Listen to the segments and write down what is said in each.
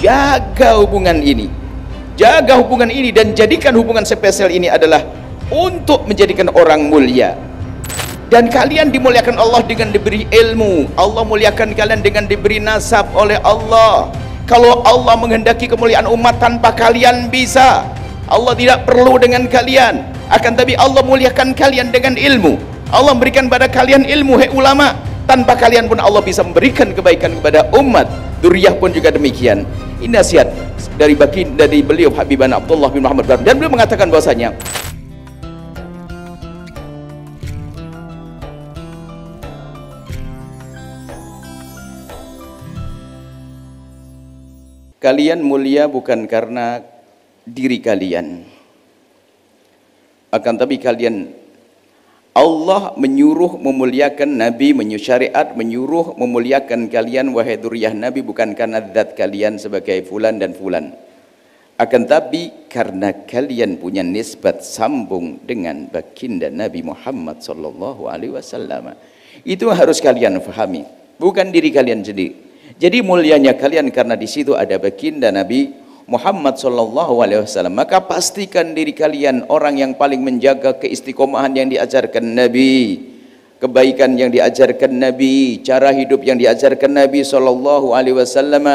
Jaga hubungan ini. Jaga hubungan ini dan jadikan hubungan spesial ini adalah untuk menjadikan orang mulia. Dan kalian dimuliakan Allah dengan diberi ilmu. Allah muliakan kalian dengan diberi nasab oleh Allah. Kalau Allah menghendaki kemuliaan umat tanpa kalian bisa. Allah tidak perlu dengan kalian. Akan tapi Allah muliakan kalian dengan ilmu. Allah memberikan pada kalian ilmu, hei ulama. Tanpa kalian pun Allah bisa memberikan kebaikan kepada umat. Dzurriyyah pun juga demikian. Ini nasihat dari beliau Habib Abdullah bin Muhammad, dan beliau mengatakan bahwasanya kalian mulia bukan karena diri kalian, akan tapi kalian, Allah menyuruh memuliakan Nabi, menyusyariat menyuruh memuliakan kalian wahai dzurriyyah Nabi bukan karena zat kalian sebagai fulan dan fulan, akan tapi karena kalian punya nisbat sambung dengan baginda Nabi Muhammad sallallahu alaihi wasallam. Itu harus kalian fahami, bukan diri kalian sendiri. Jadi mulianya kalian karena di situ ada baginda Nabi Muhammad sallallahu alaihi wasallam. Maka pastikan diri kalian orang yang paling menjaga keistiqomahan yang diajarkan Nabi, kebaikan yang diajarkan Nabi, cara hidup yang diajarkan Nabi sallallahu alaihi wasallam.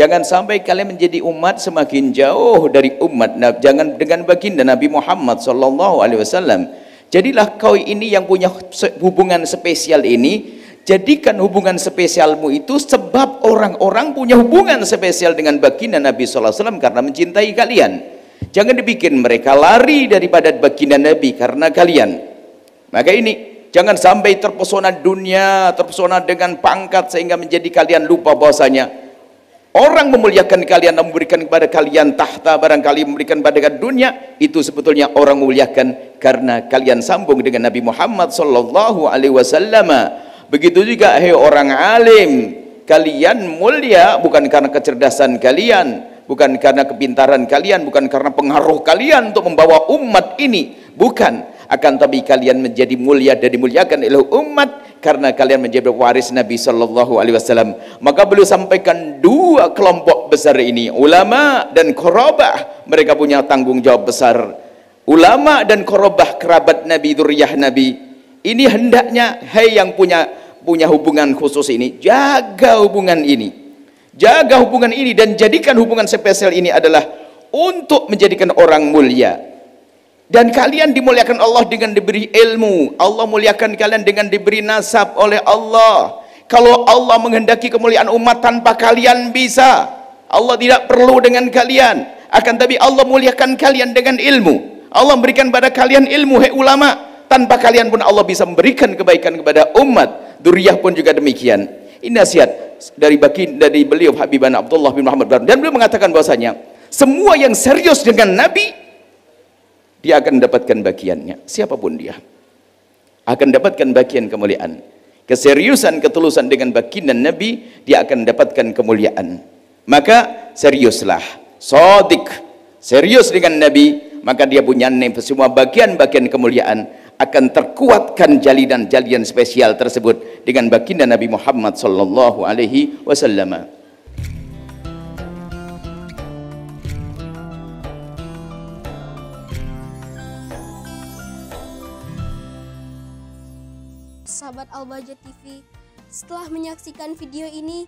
Jangan sampai kalian menjadi umat semakin jauh dari umat Nabi, jangan dengan baginda Nabi Muhammad sallallahu alaihi wasallam. Jadilah kau ini yang punya hubungan spesial ini. Jadikan hubungan spesialmu itu sebab orang-orang punya hubungan spesial dengan baginda Nabi sallallahu alaihi wasallam karena mencintai kalian. Jangan dibikin mereka lari daripada baginda Nabi karena kalian. Maka ini jangan sampai terpesona dunia, terpesona dengan pangkat sehingga menjadi kalian lupa bahwasanya orang memuliakan kalian, memberikan kepada kalian tahta, barangkali memberikan kepada dunia, itu sebetulnya orang memuliakan karena kalian sambung dengan Nabi Muhammad sallallahu alaihi wasallam. Begitu juga hei orang alim, kalian mulia bukan karena kecerdasan kalian, bukan karena kepintaran kalian, bukan karena pengaruh kalian untuk membawa umat ini, bukan, akan tapi kalian menjadi mulia dan dimuliakan oleh umat karena kalian menjadi waris Nabi sallallahu alaihi wasallam. Maka beliau sampaikan dua kelompok besar ini, ulama dan qorabah, mereka punya tanggung jawab besar. Ulama dan qorabah, kerabat Nabi, dzurriyyah Nabi. Ini hendaknya hei yang punya hubungan khusus ini, jaga hubungan ini. Jaga hubungan ini dan jadikan hubungan spesial ini adalah untuk menjadikan orang mulia. Dan kalian dimuliakan Allah dengan diberi ilmu. Allah muliakan kalian dengan diberi nasab oleh Allah. Kalau Allah menghendaki kemuliaan umat tanpa kalian bisa. Allah tidak perlu dengan kalian. Akan tapi Allah muliakan kalian dengan ilmu. Allah memberikan pada kalian ilmu, hei ulama. Tanpa kalian pun Allah bisa memberikan kebaikan kepada umat. Dzurriyyah pun juga demikian. Ini nasihat dari beliau Habib Abdullah bin Muhammad, dan beliau mengatakan bahwasanya semua yang serius dengan Nabi dia akan mendapatkan bagiannya, siapapun dia akan mendapatkan bagian kemuliaan. Keseriusan, ketulusan dengan baginda Nabi, dia akan mendapatkan kemuliaan. Maka seriuslah, shadiq, serius dengan Nabi, maka dia punya semua bagian-bagian kemuliaan akan terkuatkan jalinan-jalinan spesial tersebut dengan baginda Nabi Muhammad sallallahu alaihi wasallam. Sahabat Al-Bahjah TV, setelah menyaksikan video ini,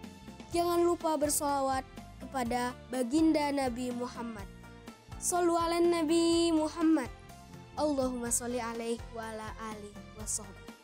jangan lupa bersolawat kepada baginda Nabi Muhammad. Shollu ala Nabi Muhammad. Allahumma sholli alaihi wa ala alihi wa sahbihi.